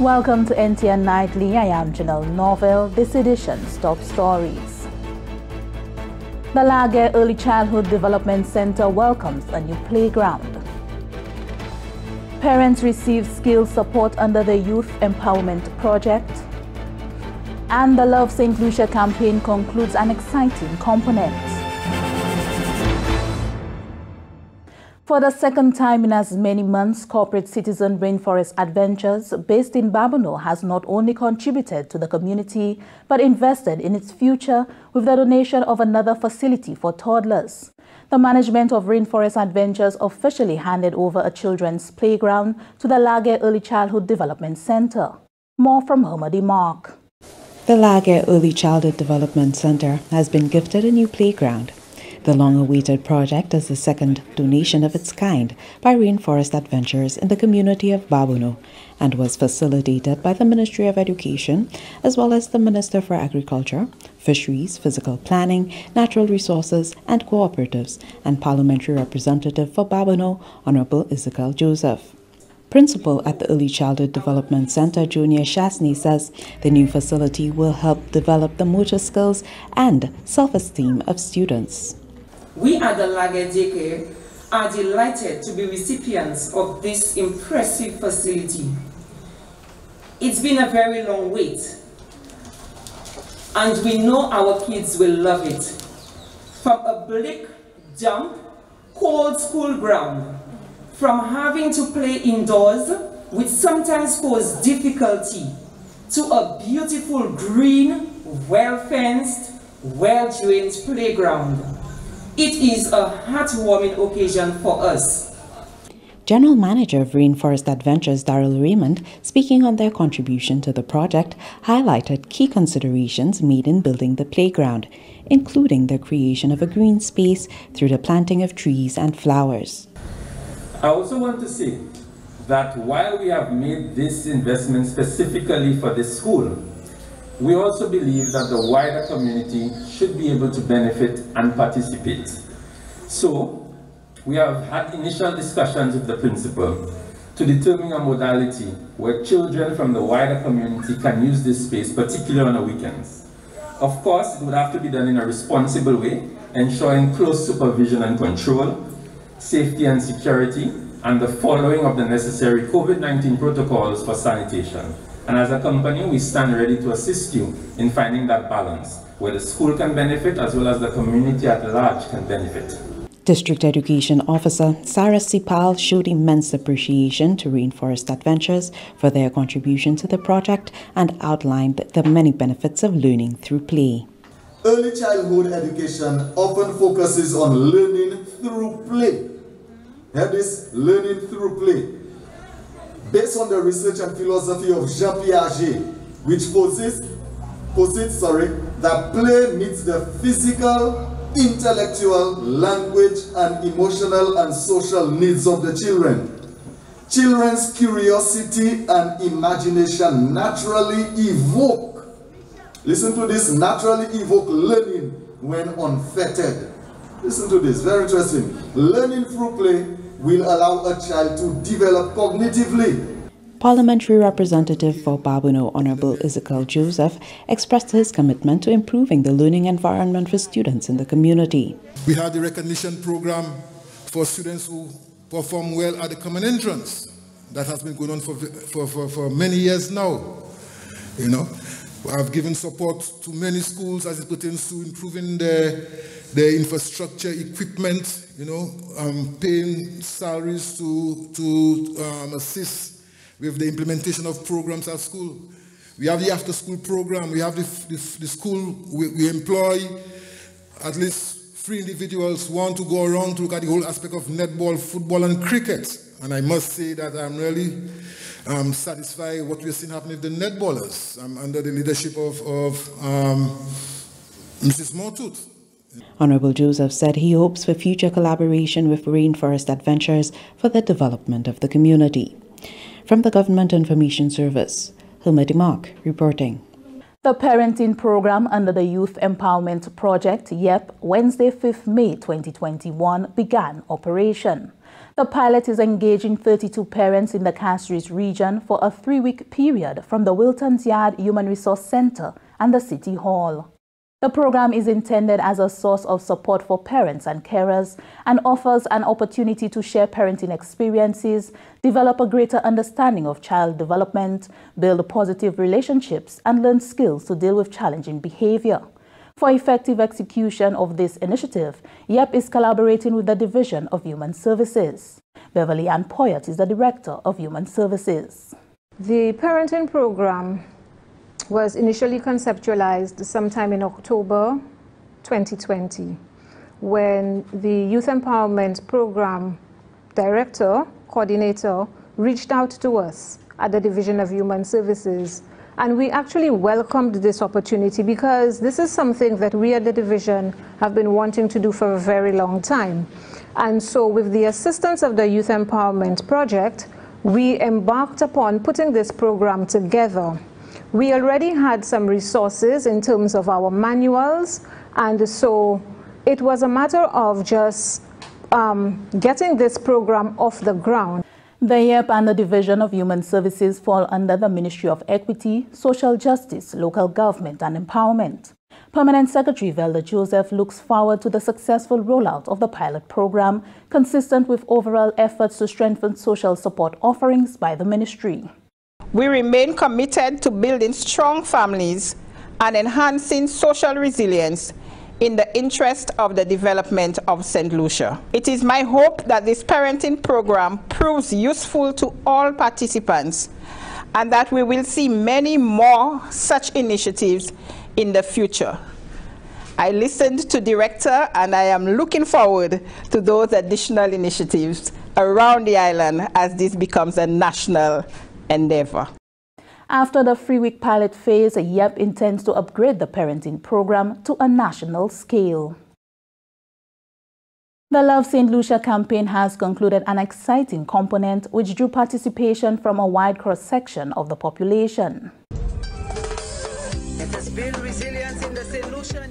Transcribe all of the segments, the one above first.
Welcome to NTN Nightly. I am Janelle Norvell. This edition's top stories. The La Guerre Early Childhood Development Centre welcomes a new playground. Parents receive skills support under the Youth Empowerment Project. And the Love St. Lucia campaign concludes an exciting component. For the second time in as many months, corporate citizen Rainforest Adventures, based in Babonneau, has not only contributed to the community, but invested in its future with the donation of another facility for toddlers. The management of Rainforest Adventures officially handed over a children's playground to the La Guerre Early Childhood Development Centre. More from Hilma DeMarc. The La Guerre Early Childhood Development Centre has been gifted a new playground. The long-awaited project is the second donation of its kind by Rainforest Adventures in the community of Babonneau and was facilitated by the Ministry of Education as well as the Minister for Agriculture, Fisheries, Physical Planning, Natural Resources and Cooperatives and Parliamentary Representative for Babonneau, Honorable Ezekiel Joseph. Principal at the Early Childhood Development Center, Junior Shasni, says the new facility will help develop the motor skills and self-esteem of students. We at the La Guerre Daycare are delighted to be recipients of this impressive facility. It's been a very long wait, and we know our kids will love it. From a bleak, damp, cold school ground, from having to play indoors, which sometimes caused difficulty, to a beautiful green, well-fenced, well-drained playground. It is a heartwarming occasion for us. General Manager of Rainforest Adventures Darrell Raymond, speaking on their contribution to the project, highlighted key considerations made in building the playground, including the creation of a green space through the planting of trees and flowers. I also want to say that while we have made this investment specifically for this school, we also believe that the wider community should be able to benefit and participate. So, we have had initial discussions with the principal to determine a modality where children from the wider community can use this space, particularly on the weekends. Of course, it would have to be done in a responsible way, ensuring close supervision and control, safety and security, and the following of the necessary COVID-19 protocols for sanitation. And as a company, we stand ready to assist you in finding that balance, where the school can benefit as well as the community at large can benefit. District Education Officer Sarah Sipal showed immense appreciation to Rainforest Adventures for their contribution to the project and outlined the many benefits of learning through play. Early childhood education often focuses on learning through play. That is, learning through play. Based on the research and philosophy of Jean Piaget, which posits that play meets the physical, intellectual, language, and emotional and social needs of the children. Children's curiosity and imagination naturally evoke, listen to this, naturally evoke learning when unfettered. Listen to this, very interesting. Learning through play will allow a child to develop cognitively. Parliamentary Representative for Babonneau, Honorable Ezekiel Joseph, expressed his commitment to improving the learning environment for students in the community. We had the recognition program for students who perform well at the common entrance. That has been going on for many years now. You know, I've given support to many schools as it pertains to improving their infrastructure, equipment, you know, paying salaries to assist with the implementation of programs at school. We have the after-school program. We have the school. We employ at least 3 individuals, 1 to go around to look at the whole aspect of netball, football, and cricket. And I must say that I'm really satisfied what we're seeing happening with the netballers under the leadership of Mrs. Mortooth. Honorable Joseph said he hopes for future collaboration with Rainforest Adventures for the development of the community. From the Government Information Service, Hilma DeMarc reporting. The parenting program under the Youth Empowerment Project, YEP, Wednesday, 5th May 2021, began operation. The pilot is engaging 32 parents in the Castries region for a 3-week period from the Wilton's Yard Human Resource Center and the City Hall. The program is intended as a source of support for parents and carers and offers an opportunity to share parenting experiences, develop a greater understanding of child development, build positive relationships, and learn skills to deal with challenging behavior. For effective execution of this initiative, YEP is collaborating with the Division of Human Services. Beverly Ann Poyet is the Director of Human Services. The parenting program was initially conceptualized sometime in October 2020, when the Youth Empowerment Program Director, Coordinator, reached out to us at the Division of Human Services. And we actually welcomed this opportunity because this is something that we at the Division have been wanting to do for a very long time. And so with the assistance of the Youth Empowerment Project, we embarked upon putting this program together. We already had some resources in terms of our manuals, and so it was a matter of just getting this program off the ground. The YEP and the Division of Human Services fall under the Ministry of Equity, Social Justice, Local Government and Empowerment. Permanent Secretary Velda Joseph looks forward to the successful rollout of the pilot program, consistent with overall efforts to strengthen social support offerings by the ministry. We remain committed to building strong families and enhancing social resilience in the interest of the development of Saint Lucia. It is my hope that this parenting program proves useful to all participants and that we will see many more such initiatives in the future. I listened to Director and I am looking forward to those additional initiatives around the island as this becomes a national endeavor. After the 3-week pilot phase, YEP intends to upgrade the parenting program to a national scale. The Love St. Lucia campaign has concluded an exciting component which drew participation from a wide cross-section of the population.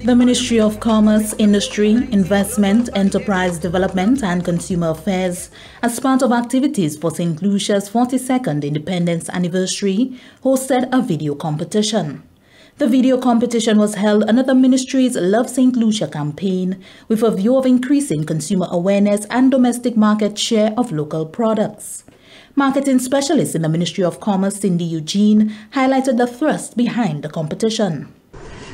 The Ministry of Commerce, Industry, Investment, Enterprise Development and Consumer Affairs, as part of activities for St. Lucia's 42nd Independence Anniversary, hosted a video competition. The video competition was held under the Ministry's Love St. Lucia campaign, with a view of increasing consumer awareness and domestic market share of local products. Marketing specialist in the Ministry of Commerce, Cindy Eugene, highlighted the thrust behind the competition.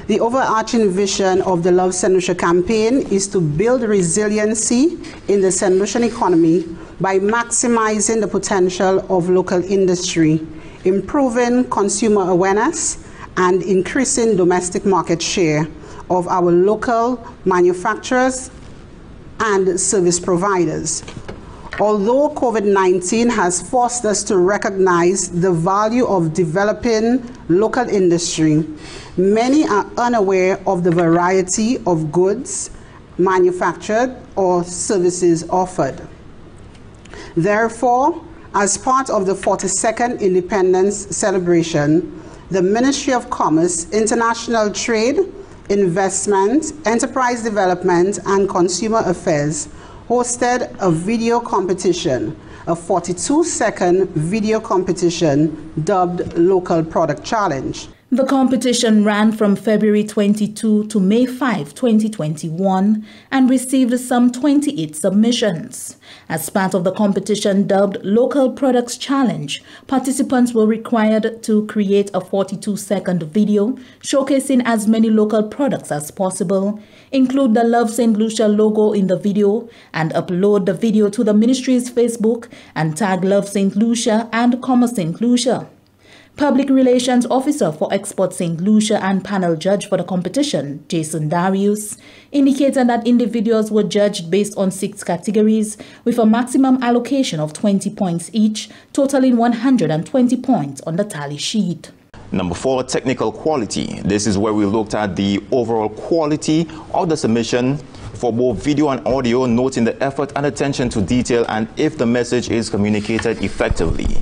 The overarching vision of the Love St. Lucia campaign is to build resiliency in the St. Lucian economy by maximizing the potential of local industry, improving consumer awareness, and increasing domestic market share of our local manufacturers and service providers. Although COVID-19 has forced us to recognize the value of developing local industry, many are unaware of the variety of goods manufactured or services offered. Therefore, as part of the 42nd Independence celebration, the Ministry of Commerce, International Trade, Investment, Enterprise Development, and Consumer Affairs hosted a video competition, a 42-second video competition dubbed Local Product Challenge. The competition ran from February 22 to May 5, 2021, and received some 28 submissions. As part of the competition dubbed Local Products Challenge, participants were required to create a 42-second video showcasing as many local products as possible, include the Love St. Lucia logo in the video, and upload the video to the ministry's Facebook and tag Love St. Lucia and Commerce St. Lucia. Public Relations Officer for Export Saint Lucia and panel judge for the competition, Jason Darius, indicated that individuals were judged based on 6 categories with a maximum allocation of 20 points each, totaling 120 points on the tally sheet. Number 4, technical quality. This is where we looked at the overall quality of the submission for both video and audio, noting the effort and attention to detail and if the message is communicated effectively.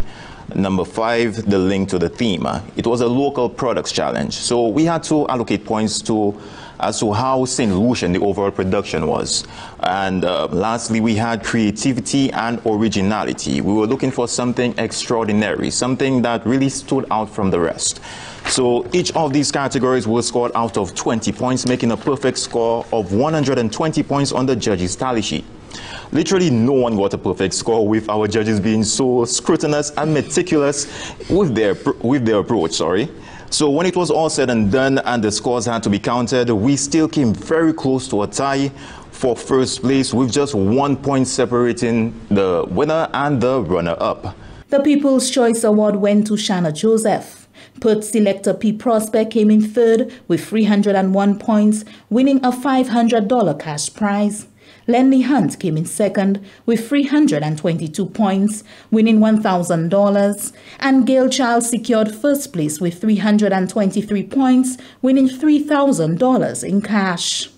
Number 5, the link to the theme. It was a local products challenge, so we had to allocate points to as to how Saint Lucia and the overall production was. And lastly, we had creativity and originality. We were looking for something extraordinary, something that really stood out from the rest. So each of these categories was scored out of 20 points, making a perfect score of 120 points on the judges' tally sheet. Literally no one got a perfect score, with our judges being so scrutinous and meticulous with their approach, sorry. So when it was all said and done and the scores had to be counted, we still came very close to a tie for first place, with just 1 point separating the winner and the runner-up. The People's Choice Award went to Shanna Joseph. Perth selector P. Prosper came in third with 301 points, winning a $500 cash prize. Lenny Hunt came in second with 322 points, winning $1,000. And Gail Child secured first place with 323 points, winning $3,000 in cash.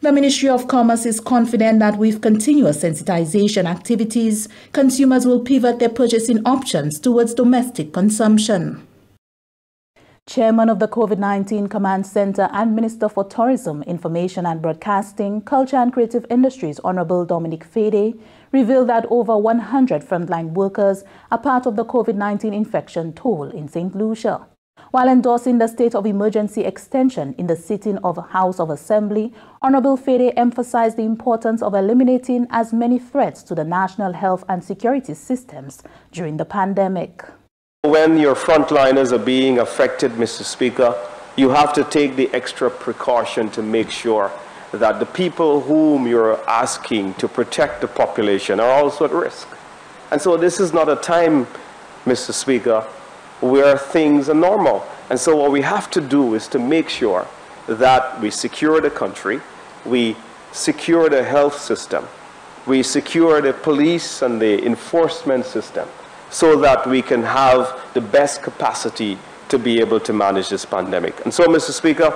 The Ministry of Commerce is confident that with continuous sensitization activities, consumers will pivot their purchasing options towards domestic consumption. Chairman of the COVID-19 Command Center and Minister for Tourism, Information and Broadcasting, Culture and Creative Industries, Honorable Dominic Fede, revealed that over 100 frontline workers are part of the COVID-19 infection toll in St. Lucia. While endorsing the state of emergency extension in the sitting of House of Assembly, Honorable Fede emphasized the importance of eliminating as many threats to the national health and security systems during the pandemic. When your frontliners are being affected, Mr. Speaker, you have to take the extra precaution to make sure that the people whom you're asking to protect the population are also at risk. And so this is not a time, Mr. Speaker, where things are normal. And so what we have to do is to make sure that we secure the country, we secure the health system, we secure the police and the enforcement system, so that we can have the best capacity to be able to manage this pandemic. And so, Mr. Speaker,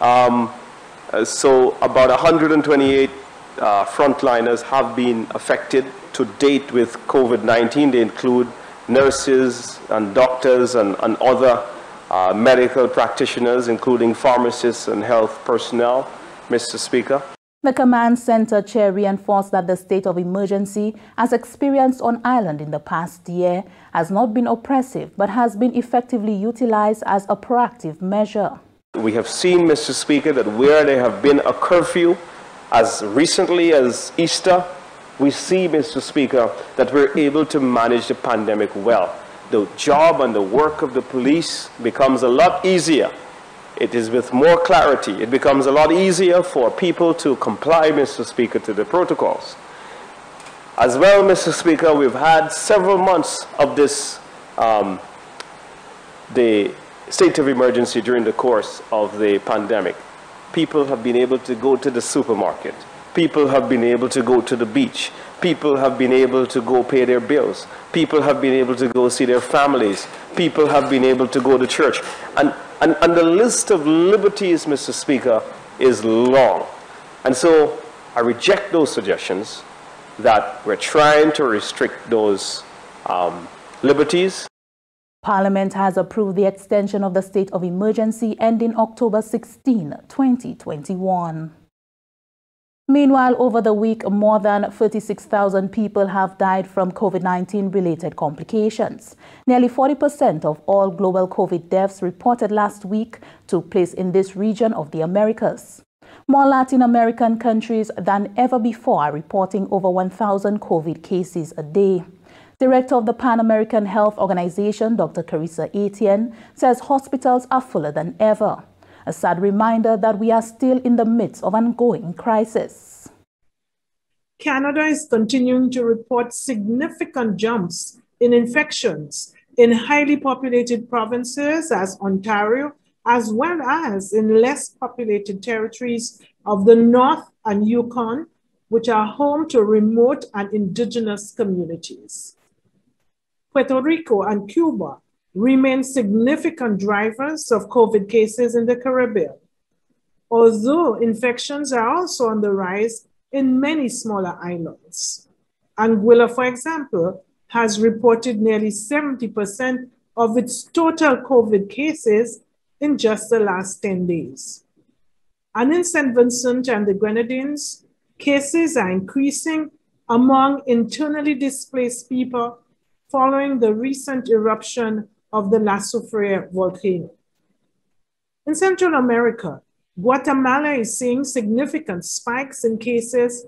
about 128 frontliners have been affected to date with COVID-19. They include nurses and doctors and other medical practitioners, including pharmacists and health personnel, Mr. Speaker. The Command Center Chair reinforced that the state of emergency as experienced on island in the past year has not been oppressive, but has been effectively utilized as a proactive measure. We have seen, Mr. Speaker, that where there have been a curfew as recently as Easter, we see, Mr. Speaker, that we're able to manage the pandemic well. The job and the work of the police becomes a lot easier. It is with more clarity. It becomes a lot easier for people to comply, Mr. Speaker, to the protocols. As well, Mr. Speaker, we've had several months of this, the state of emergency during the course of the pandemic. People have been able to go to the supermarket. People have been able to go to the beach. People have been able to go pay their bills. People have been able to go see their families. People have been able to go to church. And the list of liberties, Mr. Speaker, is long. And so I reject those suggestions that we're trying to restrict those liberties. Parliament has approved the extension of the state of emergency ending October 16, 2021. Meanwhile, over the week, more than 36,000 people have died from COVID-19-related complications. Nearly 40% of all global COVID deaths reported last week took place in this region of the Americas. More Latin American countries than ever before are reporting over 1,000 COVID cases a day. Director of the Pan American Health Organization, Dr. Carissa Etienne, says hospitals are fuller than ever. A sad reminder that we are still in the midst of an ongoing crisis. Canada is continuing to report significant jumps in infections in highly populated provinces as Ontario, as well as in less populated territories of the North and Yukon, which are home to remote and indigenous communities. Puerto Rico and Cuba remain significant drivers of COVID cases in the Caribbean, although infections are also on the rise in many smaller islands. Anguilla, for example, has reported nearly 70% of its total COVID cases in just the last 10 days. And in St. Vincent and the Grenadines, cases are increasing among internally displaced people following the recent eruption of the La Soufriere volcano. In Central America, Guatemala is seeing significant spikes in cases,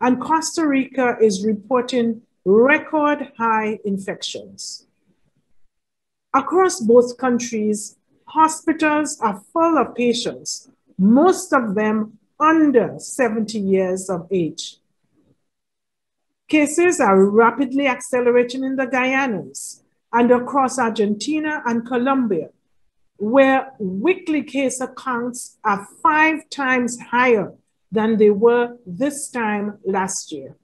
and Costa Rica is reporting record high infections. Across both countries, hospitals are full of patients, most of them under 70 years of age. Cases are rapidly accelerating in the Guyanas and across Argentina and Colombia, where weekly case accounts are 5 times higher than they were this time last year.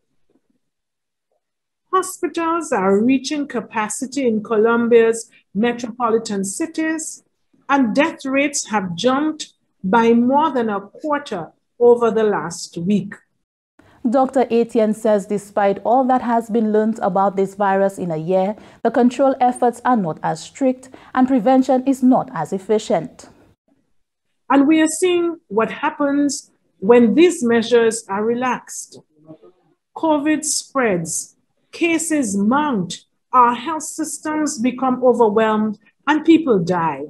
Hospitals are reaching capacity in Colombia's metropolitan cities, and death rates have jumped by more than a quarter over the last week. Dr. Etienne says despite all that has been learned about this virus in a year, the control efforts are not as strict and prevention is not as efficient. And we are seeing what happens when these measures are relaxed. COVID spreads, cases mount, our health systems become overwhelmed, and people die.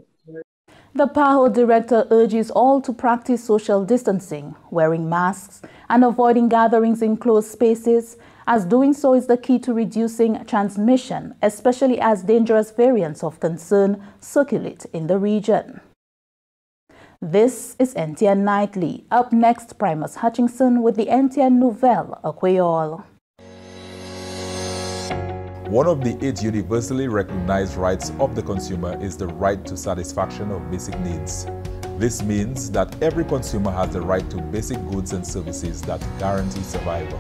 The PAHO director urges all to practice social distancing, wearing masks, and avoiding gatherings in closed spaces, as doing so is the key to reducing transmission, especially as dangerous variants of concern circulate in the region. This is NTN Nightly. Up next, Primus Hutchinson with the NTN Nouvèl a Kwéyòl. One of the 8 universally recognized rights of the consumer is the right to satisfaction of basic needs. This means that every consumer has the right to basic goods and services that guarantee survival.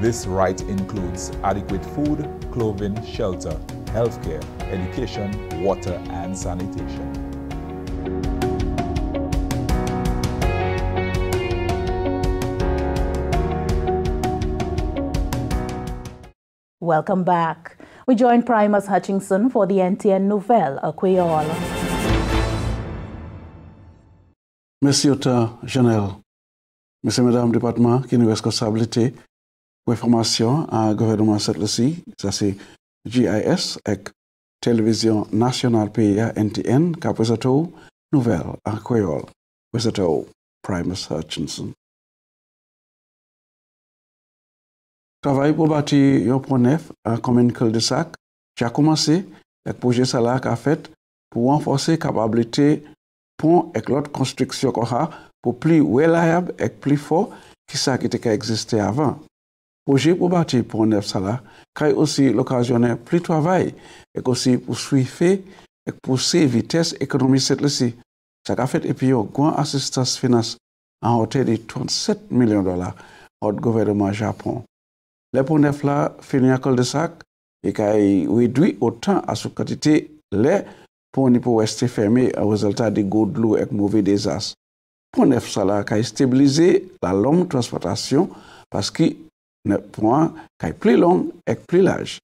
This right includes adequate food, clothing, shelter, healthcare, education, water, and sanitation. Welcome back. We join Primus Hutchinson for the NTN Nouvèl a Kwéyòl. Merci autant, Janelle. Monsieur et Madame Département qui nous responsabilité pour information à gouvernement Saint-Lucie, ça c'est GIS avec Télévision Nationale PIA NTN, qui présente Nouvèl a Kwéyòl. Présente Primus Hutchinson. Travail pour bâtir un pont neuf en commune Cul-de-Sac a commencé avec le projet Salah a fait pour renforcer la capacité pont et l'autre construction pour plus reliable et plus fort que ça qui existait avant. Le projet pour bâtir pont neuf Salah crée aussi l'occasion de plus travail et aussi pour suivre et pousser vitesse économique celle-ci. Ça a fait et puis une grande assistance finance en hauteur de 37 millions de dollars au gouvernement Japon. Le pont neuf là finit à Cul-de-Sac et qui a réduit autant à sa quantité les ponts pour rester fermés au résultat des gouttes de l'eau et mauvais désastres. Le pont neuf là qui a stabilisé la longue transportation parce que le pont est plus long et plus large.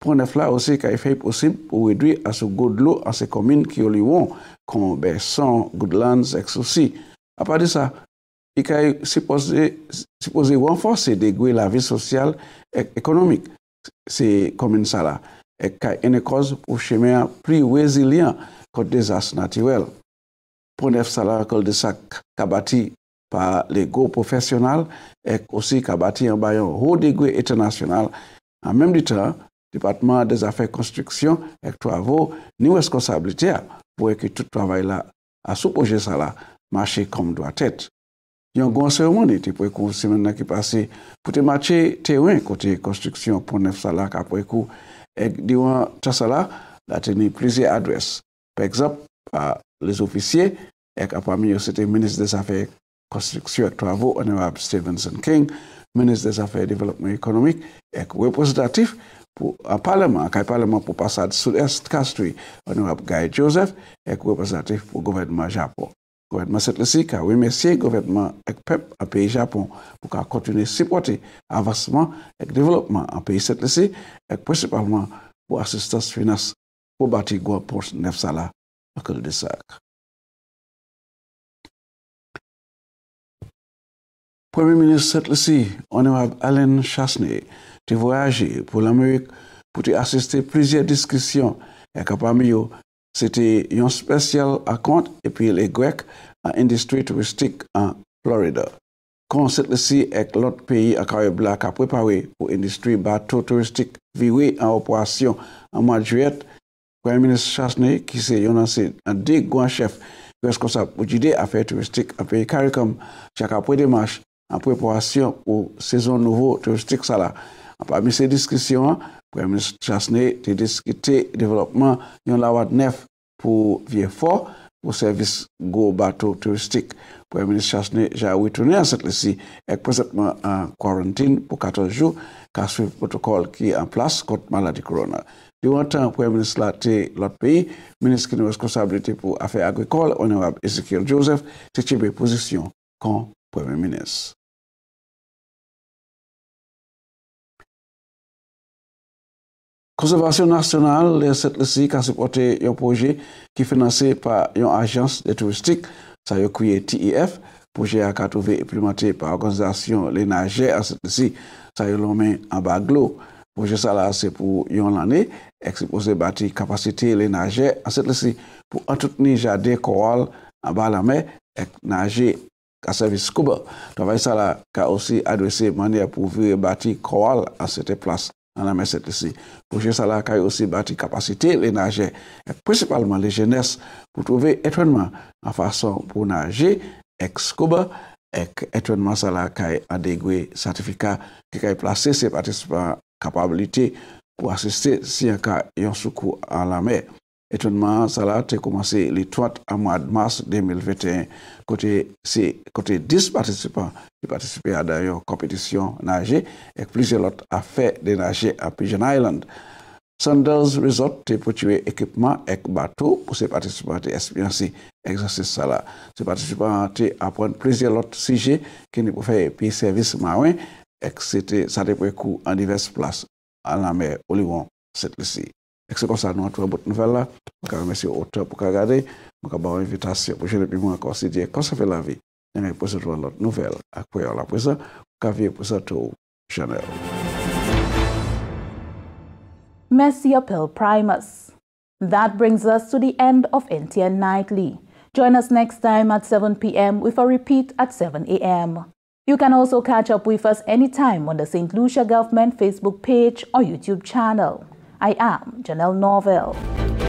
Le pont neuf là aussi qui a fait possible pour réduire à sa gouttes de l'eau à ces communes qui ont comme Besson, Goodlands et ceci. À part de ça, il est supposé renforcer de la vie sociale et économique. C'est comme ça. Et c'est une cause pour chemin plus résilient contre les désastres naturels. Pour neuf salaires, Cul-de-Sac a bâti par les gros professionnels et aussi a bâti un baillon haut degré international. En même temps, le département des affaires construction et travaux ni responsabilité pour que tout travail là à ce projet ça marche comme doit être. Il y a une grande cérémonie qui passe pour te marcher terrain côté construction pour neuf salas après coup. Et durant ce salas, il a tenu plusieurs adresses. Par exemple, les officiers, et parmi eux, c'était le ministre des Affaires Construction et Travaux, Honorable Stevenson King, ministre des Affaires et Développement économique, et représentatif pour un parlement, qui est parlement pour passer sud-est Castries, Honorable Gail Joseph, et représentatif pour le gouvernement Japon. Le gouvernement Saint-Lucie a remercié le gouvernement et le peuple du pays Japon pour continuer à supporter l'avancement et le développement du pays Saint-Lucie et principalement pour l'assistance finance pour bâtir le pont neuf salas à Cul-de-Sac. Premier ministre Saint Lucia, Honorable Alain Chasney, te voyager pour l'Amérique pour te assister plusieurs discussions. Et parmi eux, c'était un spécial à compte et puis les Grecs en industrie touristique en Floride. Quand Saint Lucia et l'autre pays à Caraïbes Black a préparé pour l'industrie bateau touristique virée en opération en mois de juillet, Premier ministre Chasney, qui s'est annoncé un des grands chefs responsables pour l'idée affaires touristiques en pays CARICOM, chaque après démarche en préparation pour saison nouveau touristique. Parmi ces discussions, Premier ministre Chasney a discuté le développement d'un lavoir neuf pour Vieux-Fort pour service go bateau touristique. Premier ministre Chasney a retourné à cette liste et présentement en quarantaine pour 14 jours car suivre le protocole qui est en place contre la maladie corona. Durant le temps, Premier ministre a été l'autre pays, ministre qui a une responsabilité pour affaires agricoles, Honorable Ezekiel Joseph, a été en position comme Premier ministre. Conservation nationale, les Saint Lucia qui a supporté un projet qui est financé par une agence de touristique, ça a créé TIF, projet a trouvé et implémenté par l'organisation Les Nagers à Saint Lucia, ça a nommé en Baglo. Projet ça c'est pour une année, exposé bâtir capacité les nagers à Saint Lucia pour entretenir jardin coral en bas de la mer et nager à service scuba. Travail ça a aussi adressé manière pour virer bâtir coral à cette place. En la mer Saint Lucia. Projet Salah a aussi bâti capacité les nageurs, et principalement les jeunesses, pour trouver étonnement en façon pour nager, ex-scuba, et étonnement Salah a dégré certificat qui a placé ses participants capabilité pour assister si un cas y a secours en la mer. Étonnement Salah a commencé les 30 en mois de mars 2021, côté 10 participants. Qui participait à d'ailleurs compétition nager et plusieurs autres affaires de nager à Pigeon Island. Sandals Resort a produit équipement et bateau pour ses participants à expériencer l'exercice. Ces participants ont appris plusieurs autres sujets qui ne pouvaient pas faire service marin et c'était ça des coûts en diverses places à la mer au Lyon cette liste. C'est comme ça nous avons trouvé une nouvelle là. Je remercie auteur pour regarder. Je vous invitation pour que le public considère comment ça fait la vie. Nous avons posé l'autre nouvelle à Kwéyòl la présent, Kavier pour sa tour, Janelle. Merci Appel Primus. That brings us to the end of NTN Nightly. Join us next time at 7 p.m. with a repeat at 7 a.m. You can also catch up with us anytime on the St. Lucia Government Facebook page or YouTube channel. I am Janelle Norvell.